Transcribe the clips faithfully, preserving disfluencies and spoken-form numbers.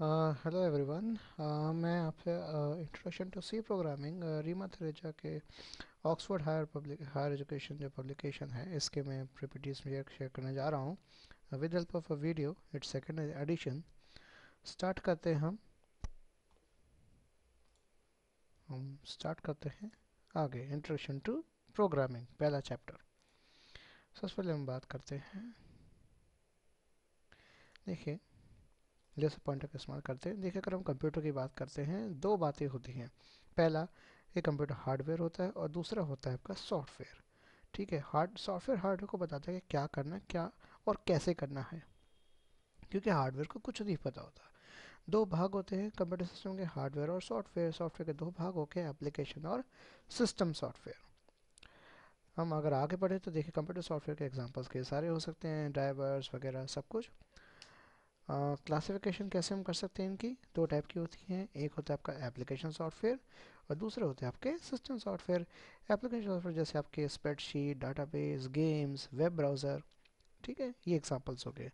Hello everyone, मैं आपसे introduction to C programming Reema Thareja के Oxford higher public higher education जो पब्लिकेशन है इसके मैं पीपीटीज में शेयर करने जा रहा हूँ with help of a video. It's second edition. Start करते हैं हम हम स्टार्ट करते हैं आगे। इंट्रोडक्शन टू प्रोग्रामिंग पहला चैप्टर। सबसे पहले हम बात करते हैं, देखिए जैसे पॉइंटर का इस्तेमाल करते हैं। देखिए अगर हम कंप्यूटर की बात करते हैं, दो बातें होती हैं। पहला एक कंप्यूटर हार्डवेयर होता है और दूसरा होता है आपका सॉफ्टवेयर। ठीक है, हार्ड सॉफ्टवेयर हार्डवेयर को बताता है कि क्या करना क्या और कैसे करना है, क्योंकि हार्डवेयर को कुछ नहीं पता होता। दो भाग होते हैं कंप्यूटर सिस्टम के, हार्डवेयर और सॉफ्टवेयर। सॉफ्टवेयर के दो भाग होते हैं, एप्लीकेशन और सिस्टम सॉफ्टवेयर। हम अगर आगे बढ़े तो देखिए कंप्यूटर सॉफ्टवेयर के एग्जाम्पल्स के सारे हो सकते हैं, ड्राइवर्स वगैरह सब कुछ। क्लासिफिकेशन uh, कैसे हम कर सकते हैं, इनकी दो टाइप की होती हैं। एक होता है आपका एप्लीकेशन सॉफ्टवेयर और दूसरा होता है आपके सिस्टम सॉफ्टवेयर। एप्लीकेशन सॉफ्टवेयर जैसे आपके spreadsheet, database, games, web browser. ठीक है, ये एग्जांपल्स हो गए।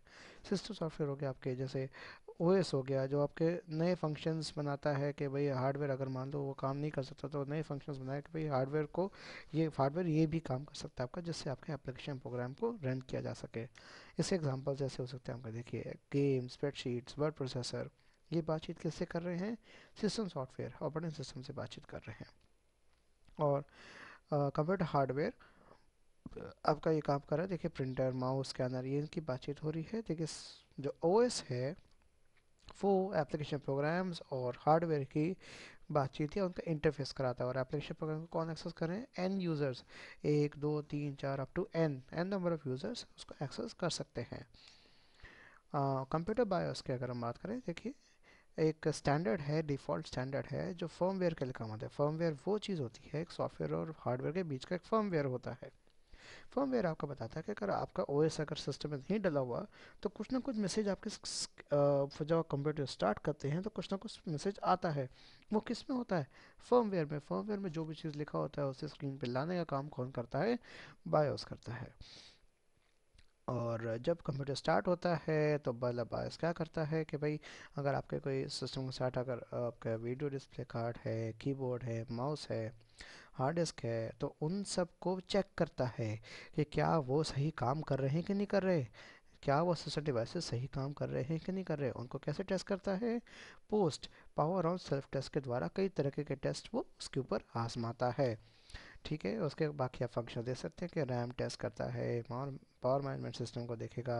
सिस्टम सॉफ्टवेयर हो गया आपके जैसे ओएस हो गया, जो आपके नए फंक्शंस बनाता है कि भाई हार्डवेयर अगर मान लो वो काम नहीं कर सकता तो नए फंक्शंस बनाए कि भाई हार्डवेयर को ये हार्डवेयर ये भी काम कर सकता है आपका, जिससे आपके एप्लीकेशन प्रोग्राम को रन किया जा सके। इसके एग्जांपल्स जैसे हो सकते हैं आपका, देखिए गेम, स्प्रेडशीट्स, वर्ड प्रोसेसर। ये बातचीत किससे कर रहे हैं? सिस्टम सॉफ्टवेयर ऑपरेटिंग सिस्टम से बातचीत कर रहे हैं। और कंप्यूटर हार्डवेयर आपका ये काम कर रहा है, देखिए प्रिंटर, माउस, स्कैनर, ये इनकी बातचीत हो रही है। देखिए जो ओएस है वो एप्लीकेशन प्रोग्राम्स और हार्डवेयर की बातचीत है, उनका इंटरफेस कराता है। और एप्लीकेशन प्रोग्राम को कौन एक्सेस कर रहे हैं? एन यूज़र्स, एक दो तीन चार up to N N number of users उसको एक्सेस कर सकते हैं। कंप्यूटर बायोस की अगर हम बात करें, देखिए एक स्टैंडर्ड है, डिफ़ॉल्ट स्टैंडर्ड है जो फर्मवेयर के लिए काम आता है। फर्मवेयर वो चीज़ होती है, एक सॉफ्टवेयर और हार्डवेयर के बीच का एक फर्मवेयर होता है। फर्मवेयर आपको बताता है कि अगर आपका ओएस अगर सिस्टम में नहीं डला हुआ तो कुछ ना कुछ मैसेज आपके, जब कंप्यूटर स्टार्ट करते हैं तो कुछ ना कुछ मैसेज आता है। वो किस में होता है? फर्मवेयर में। फर्मवेयर में जो भी चीज़ लिखा होता है उसे स्क्रीन पर लाने का काम कौन करता है? बायोस करता है। और जब कंप्यूटर स्टार्ट होता है तो बल्ला बायोस क्या करता है कि भाई अगर आपके कोई सिस्टम के साथ अगर आपका वीडियो डिस्प्ले कार्ड है, कीबोर्ड है, माउस है, हार्ड डिस्क है, तो उन सब को चेक करता है कि क्या वो सही काम कर रहे हैं कि नहीं कर रहे, क्या वो सिस्टम डिवाइसेस सही काम कर रहे हैं कि नहीं कर रहे। उनको कैसे टेस्ट करता है? POST, power on self test के द्वारा कई तरीके के टेस्ट वो उसके ऊपर आजमाता है। ठीक है, उसके बाकी आप फंक्शन दे सकते हैं कि रैम टेस्ट करता है, पावर मैनेजमेंट सिस्टम को देखेगा,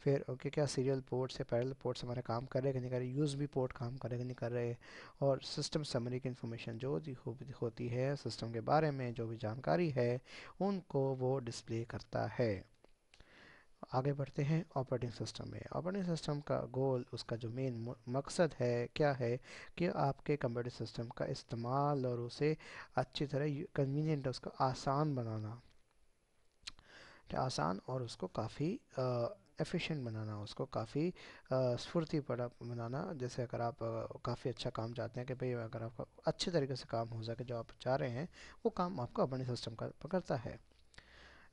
फिर ओके क्या सीरियल पोर्ट से पैरेलल पोर्ट्स हमारे काम कर रहे कि नहीं कर रहे, यूएसबी पोर्ट काम कर रहे कि नहीं कर रहे। और सिस्टम समरी की इन्फॉर्मेशन जो होती है सिस्टम के बारे में, जो भी जानकारी है उनको वो डिस्प्ले करता है। आगे बढ़ते हैं ऑपरेटिंग सिस्टम में। ऑपरेटिंग सिस्टम का गोल, उसका जो मेन मकसद है क्या है कि आपके कंप्यूटर सिस्टम का इस्तेमाल और उसे अच्छी तरह कन्वीनियंट, उसको आसान बनाना, आसान और उसको काफ़ी एफिशिएंट बनाना, उसको काफ़ी स्फूर्ति पड़ा बनाना। जैसे अगर आप काफ़ी अच्छा काम चाहते हैं कि भाई अगर आपका अच्छे तरीके से काम हो सके जो आप चाह रहे हैं, वो काम आपका अपने सिस्टम का करता है।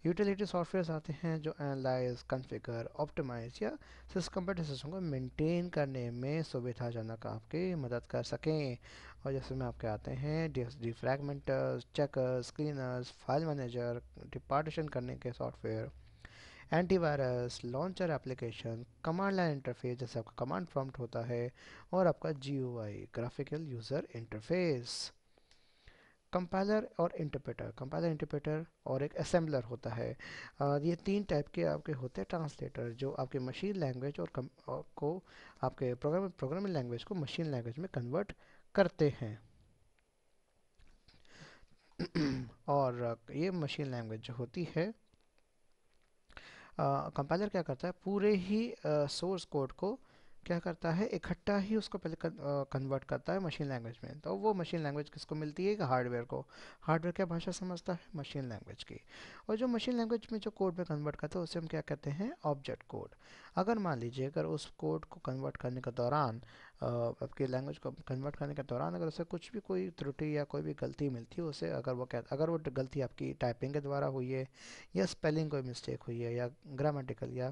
यूटिलिटी सॉफ्टवेयर्स आते हैं जो एनालाइज, कॉन्फ़िगर, ऑप्टिमाइज या कंप्यूटर सिस्टम को मेंटेन करने में सुविधाजनक आपकी मदद कर सकें। और जैसे में आपके आते हैं defragmenters, checkers, screeners, file manager, डिपार्टीशन करने के software, antivirus, launcher application, command line interface जैसे आपका कमांड प्रॉम्प्ट होता है, और आपका GUI, graphical user interface. Compiler और इंटरप्रेटर, कंपाइलर, इंटरप्रेटर और एक असेंबलर होता है। आ, ये तीन टाइप के आपके होते हैं। ट्रांसलेटर जो आपके मशीन लैंग्वेज और, कम, और को आपके प्रोग्राम प्रोग्रामिंग लैंग्वेज को मशीन लैंग्वेज में कन्वर्ट करते हैं। और ये मशीन लैंग्वेज जो होती है, कंपाइलर क्या करता है? पूरे ही सोर्स कोड को क्या करता है? इकट्ठा ही उसको पहले कन्वर्ट करता है मशीन लैंग्वेज में। तो वो मशीन लैंग्वेज किसको मिलती है? हार्डवेयर को। हार्डवेयर क्या भाषा समझता है? मशीन लैंग्वेज की। और जो मशीन लैंग्वेज में जो कोड में कन्वर्ट करता है उसे हम क्या कहते हैं? Object code. अगर मान लीजिए अगर उस कोड को कन्वर्ट करने के दौरान आपकी लैंग्वेज को कन्वर्ट करने के दौरान अगर उसे कुछ भी कोई त्रुटि या कोई भी गलती मिलती है, उसे अगर वो कह अगर वो गलती आपकी टाइपिंग के द्वारा हुई है या स्पेलिंग कोई मिस्टेक हुई है या ग्रामेटिकल या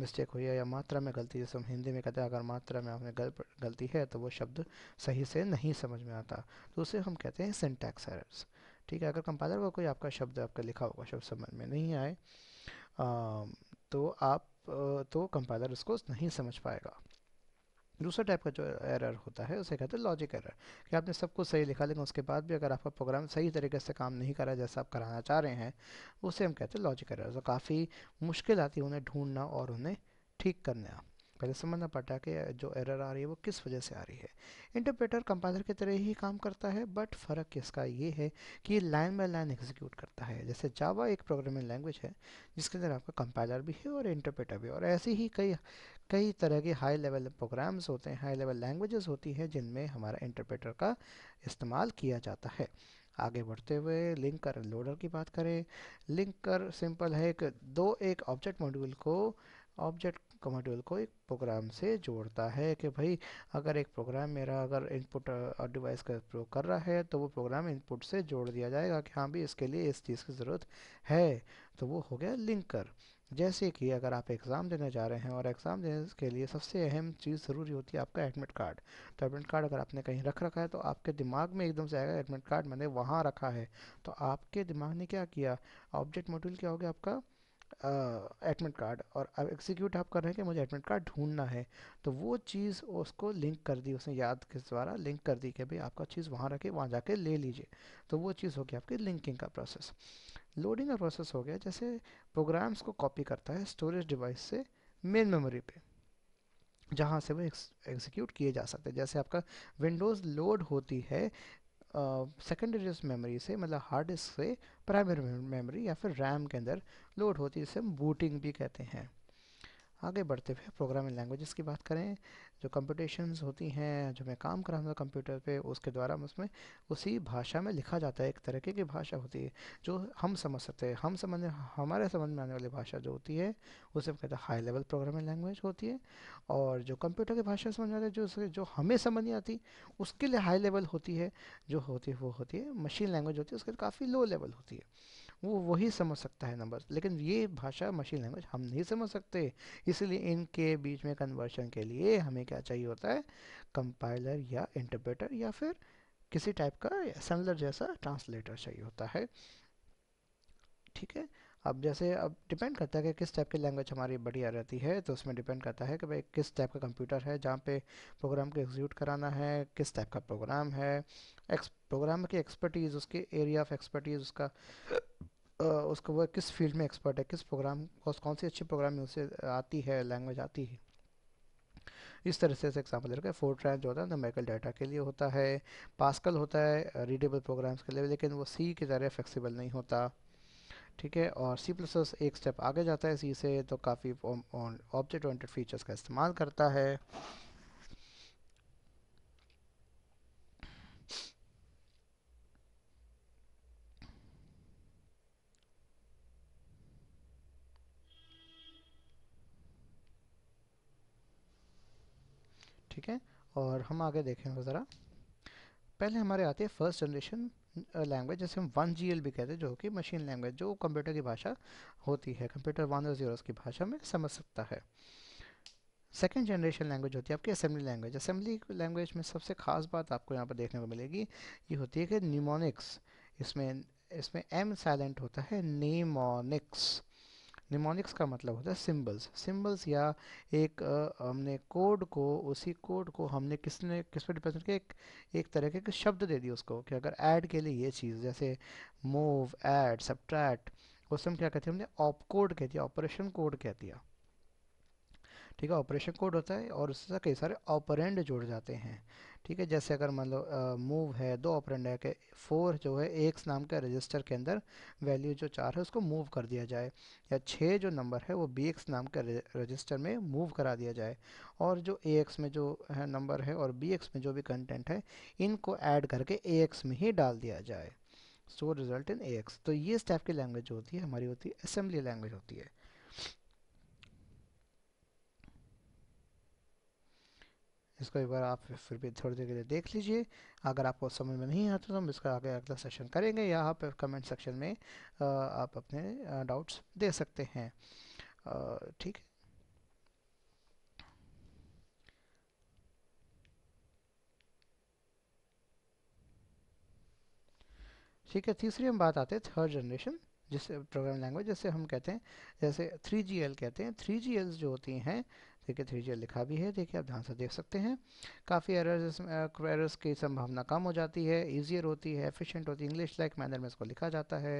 मिस्टेक हुई है या मात्रा में गलती, जैसे हम हिंदी में कहते हैं अगर मात्रा में आपने गल, गलती है तो वो शब्द सही से नहीं समझ में आता, तो उसे हम कहते हैं सिंटैक्स एरर्स। ठीक है, अगर कंपाइलर को कोई आपका शब्द आपका लिखा हुआ शब्द समझ में नहीं आए आ, तो आप तो कंपाइलर उसको नहीं समझ पाएगा। दूसरा टाइप का जो एरर होता है उसे कहते हैं लॉजिक एरर, कि आपने सब कुछ सही लिखा लेकिन उसके बाद भी अगर आपका प्रोग्राम सही तरीके से काम नहीं कर रहा है जैसा आप कराना चाह रहे हैं, उसे हम कहते हैं लॉजिक एरर। तो काफ़ी मुश्किल आती है उन्हें ढूंढना और उन्हें ठीक करना। पहले समझना पड़ता है कि जो एरर आ रही है वो किस वजह से आ रही है। इंटरप्रेटर कंपाइलर की तरह ही काम करता है, बट फ़र्क इसका ये है कि लाइन बाय लाइन एग्जीक्यूट करता है। जैसे जावा एक प्रोग्रामिंग लैंग्वेज है जिसके अंदर आपका कंपाइलर भी है और इंटरप्रेटर भी, और ऐसे ही कई कई तरह के हाई लेवल प्रोग्राम्स होते हैं, हाई लेवल लैंग्वेजेस होती हैं जिनमें हमारा इंटरप्रेटर का इस्तेमाल किया जाता है। आगे बढ़ते हुए लिंकर लोडर की बात करें। लिंकर सिंपल है कि दो एक ऑब्जेक्ट मॉड्यूल को ऑब्जेक्ट मॉड्यूल को एक प्रोग्राम से जोड़ता है, कि भाई अगर एक प्रोग्राम मेरा अगर इनपुट और डिवाइस का प्रयोग कर रहा है तो वो प्रोग्राम इनपुट से जोड़ दिया जाएगा कि हाँ भी इसके लिए इस चीज़ की ज़रूरत है, तो वो हो गया लिंकर। जैसे कि अगर आप एग्ज़ाम देने जा रहे हैं और एग्ज़ाम देने के लिए सबसे अहम चीज़ ज़रूरी होती है आपका एडमिट कार्ड, तो एडमिट कार्ड अगर आपने कहीं रख रखा है तो आपके दिमाग में एकदम से आएगा एडमिट कार्ड मैंने वहाँ रखा है, तो आपके दिमाग ने क्या किया, ऑब्जेक्ट मॉड्यूल क्या हो गया आपका एडमिट uh, कार्ड, और अब एग्जीक्यूट आप कर रहे हैं कि मुझे एडमिट कार्ड ढूंढना है, तो वो चीज़ उसको लिंक कर दी, उसने याद के द्वारा लिंक कर दी कि भाई आपका चीज़ वहाँ रखे वहाँ जाके ले लीजिए, तो वो चीज़ हो गई आपकी लिंकिंग का प्रोसेस। लोडिंग का प्रोसेस हो गया जैसे प्रोग्राम्स को कॉपी करता है स्टोरेज डिवाइस से मेन मेमोरी पे जहाँ से वो एग्जीक्यूट किए जा सकते हैं। जैसे आपका विंडोज़ लोड होती है सेकेंडरी मेमोरी से, मतलब हार्ड डिस्क से प्राइमरी मेमोरी या फिर रैम के अंदर लोड होती है, जिसे हम बूटिंग भी कहते हैं। आगे बढ़ते हुए प्रोग्रामिंग लैंग्वेजेस की बात करें, जो कंप्यूटेशंस होती हैं जो मैं काम कराता हूँ कंप्यूटर पे, उसके द्वारा उसमें उसी भाषा में लिखा जाता है। एक तरीके की भाषा होती है जो हम समझ सकते हैं, हम समझ हमारे समझ में आने वाली भाषा जो होती है उसे हम कहते हैं हाई लेवल प्रोग्रामिंग लैंग्वेज होती है, और जो कंप्यूटर की भाषा समझ में आती है जो जो हमें समझ नहीं आती उसके लिए हाई लेवल होती है, जो होती है वो होती है मशीन लैंग्वेज होती है, उसके लिए काफ़ी लो लेवल होती है, वो वही समझ सकता है नंबर। लेकिन ये भाषा मशीन लैंग्वेज हम नहीं समझ सकते, इसलिए इनके बीच में कन्वर्शन के लिए हमें क्या चाहिए होता है, कंपाइलर या इंटरप्रेटर या फिर किसी टाइप का असेंबलर जैसा ट्रांसलेटर चाहिए होता है। ठीक है, अब जैसे अब डिपेंड करता है कि किस टाइप की लैंग्वेज हमारी बढ़िया रहती है, तो उसमें डिपेंड करता है कि भाई किस टाइप का कंप्यूटर है जहाँ पे प्रोग्राम को एग्जीक्यूट कराना है, किस टाइप का प्रोग्राम है, एक्स प्रोग्राम की एक्सपर्टीज़, उसके एरिया ऑफ एक्सपर्टीज़, उसका उसको वो किस फील्ड में एक्सपर्ट है, किस प्रोग्राम कौन सी अच्छी प्रोग्रामिंग उसे आती है लैंग्वेज आती है। इस तरह से एग्जाम्पल लेकर फोरट्रैन जो होता है न्यूमेरिकल डाटा के लिए होता है, पास्कल होता है रीडेबल प्रोग्राम्स के लिए, लेकिन वो सी की तरह फ्लेक्सिबल नहीं होता। ठीक है, और सी प्लस प्लस एक स्टेप आगे जाता है सी से, तो काफ़ी ऑब्जेक्ट ओरिएंटेड फीचर्स का इस्तेमाल करता है। ठीक है, और हम आगे देखेंगे ज़रा, पहले हमारे आते हैं फर्स्ट जनरेशन लैंग्वेज, जैसे हम वन जी एल भी कहते हैं, जो कि मशीन लैंग्वेज जो कंप्यूटर की भाषा होती है, कंप्यूटर वन और जीरो की भाषा में समझ सकता है। सेकेंड जनरेशन लैंग्वेज होती है आपकी असेंबली लैंग्वेज। असेंबली लैंग्वेज में सबसे खास बात आपको यहाँ पर देखने को मिलेगी, ये होती है कि न्यूमोनिक्स, इसमें इसमें एम साइलेंट होता है, न्यूमोनिक्स। निमोनिक्स का मतलब होता है सिंबल्स, सिंबल्स या एक आ, हमने कोड को उसी कोड को हमने किसने किस पर डिपेंड करके एक एक तरह के शब्द दे दिए उसको, कि अगर ऐड के लिए ये चीज़, जैसे मूव, ऐड, सब्ट्रैक्ट, उससे हम क्या कहते हैं, हमने ऑप कोड कह दिया, ऑपरेशन कोड कह दिया। ठीक है, ऑपरेशन कोड होता है और उससे कई सारे ऑपरेंड जोड़ जाते हैं। ठीक है, जैसे अगर मान लो मूव है, दो ऑपरेंड है कि फोर जो है एक्स नाम का रजिस्टर के अंदर वैल्यू जो चार है उसको मूव कर दिया जाए, या छः जो नंबर है वो बी एक्स नाम के रजिस्टर में मूव करा दिया जाए, और जो ए एक्स में जो है नंबर है और बी एक्स में जो भी कंटेंट है इनको ऐड करके ए एक्स में ही डाल दिया जाए, so result in A x. तो ये इस टाइप की लैंग्वेज होती है हमारी, होती है असेंबली लैंग्वेज होती है। इसको एक बार आप फिर भी थोड़ी देर के लिए देख लीजिए। अगर आपको समझ में नहीं आता तो हम इसका आगे अगला सेशन करेंगे, या आप कमेंट सेक्शन में आप अपने डाउट्स दे सकते हैं। ठीक है, ठीक है। तीसरी हम बात आते हैं थर्ड जनरेशन जिसे प्रोग्राम लैंग्वेज जैसे हम कहते हैं, जैसे थ्री जी एल कहते हैं। थ्री जी एल्स जो होती हैं, देखिए थ्री जी एल लिखा भी है, देखिए आप ध्यान से देख सकते हैं। काफ़ी एरर्स एरर्स की संभावना कम हो जाती है, ईजियर होती है, एफिशिएंट होती है, इंग्लिश लाइक मैनर में इसको लिखा जाता है।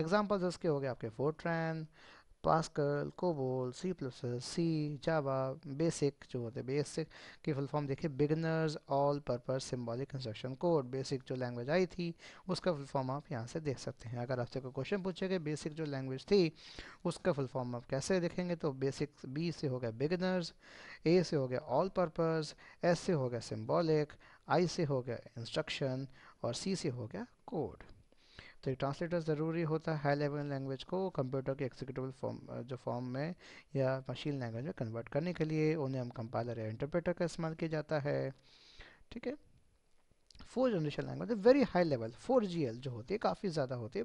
एग्जाम्पल्स इसके हो गए आपके Fortran, Pascal, COBOL, C plus plus, C, Java, BASIC जो होते हैं। बेसिक की फुल फॉर्म देखिए beginners all purpose symbolic instruction code. BASIC जो लैंग्वेज आई थी उसका फुल फॉर्म आप यहाँ से देख सकते हैं। अगर आपसे कोई क्वेश्चन पूछेगा बेसिक जो लैंग्वेज थी उसका फुल फॉर्म आप कैसे देखेंगे, तो बेसिक बी से हो गया बिगनर्स, ए से हो गया ऑल पर्पस, एस से हो गया सिम्बॉलिक, आई से हो गया इंस्ट्रक्शन और सी से हो गया कोड। तो ट्रांसलेटर ज़रूरी होता है हाई लेवल लैंग्वेज को कंप्यूटर के एक्जीक्यूटिबल फॉर्म जो फॉर्म में या मशीन लैंग्वेज में कन्वर्ट करने के लिए, उन्हें हम कंपाइलर या इंटरप्रेटर का इस्तेमाल किया जाता है। ठीक है, four generation language very high level four G L जो होती है काफ़ी ज़्यादा होती है,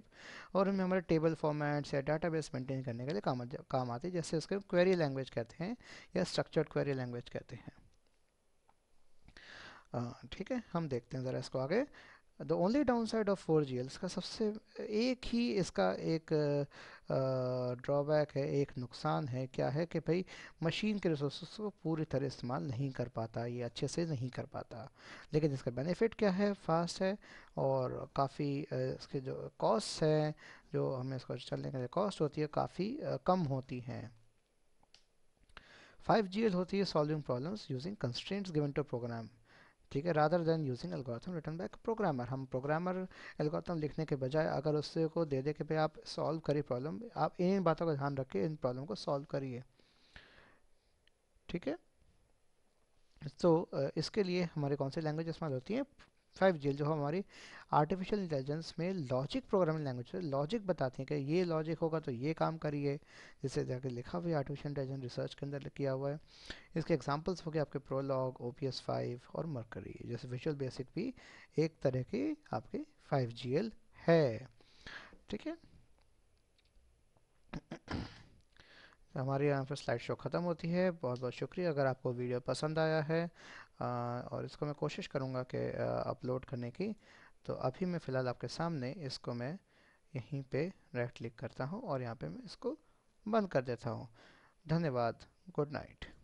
और उनमें हमारे टेबल फॉर्मेट्स या डाटाबेस मेंटेन करने के लिए काम काम आते हैं, जैसे उसके क्वेरी लैंग्वेज कहते हैं या स्ट्रक्चर्ड क्वेरी लैंग्वेज कहते हैं। ठीक है, हम देखते हैं ज़रा इसको आगे। The only downside of four G Ls का सबसे एक ही इसका एक ड्रॉबैक है, एक नुकसान है। क्या है कि भाई मशीन के रिसोर्स को पूरी तरह इस्तेमाल नहीं कर पाता, ये अच्छे से नहीं कर पाता। लेकिन इसका बेनिफिट क्या है, फास्ट है और काफ़ी इसके जो कॉस्ट है, जो हमें इसको चलने के लिए कॉस्ट होती है, काफ़ी कम होती हैं। फाइव जी एल होती है solving problems using constraints given to program. ठीक है, rather than using algorithm written by programmer. हम प्रोग्रामर एल्गोरिथम लिखने के बजाय अगर उससे को दे दे के भाई आप सॉल्व करिए प्रॉब्लम, आप इन बातों का ध्यान रखिए, इन प्रॉब्लम को सॉल्व करिए। ठीक है, तो इसके लिए हमारे कौन सी लैंग्वेज इस्तेमाल होती है, फाइव जी एल जो हमारी आर्टिफिशियल इंटेलिजेंस में लॉजिक प्रोग्रामिंग लैंग्वेज है। लॉजिक बताती है कि ये लॉजिक होगा तो ये काम करिए, जिससे जाके लिखा हुआ आर्टिफिशियल इंटेलिजेंस रिसर्च के अंदर किया हुआ है। इसके एग्जांपल्स हो गए आपके प्रोलॉग, ओपीएस फाइव और मर्करी। जैसे विजुअल बेसिक भी एक तरह की आपकी फाइव जी एल है। ठीक है, तो हमारे यहाँ पर स्लाइड शो ख़त्म होती है। बहुत बहुत शुक्रिया। अगर आपको वीडियो पसंद आया है आ, और इसको मैं कोशिश करूँगा कि अपलोड करने की, तो अभी मैं फ़िलहाल आपके सामने इसको मैं यहीं पे राइट क्लिक करता हूँ और यहाँ पे मैं इसको बंद कर देता हूँ। धन्यवाद, गुड नाइट।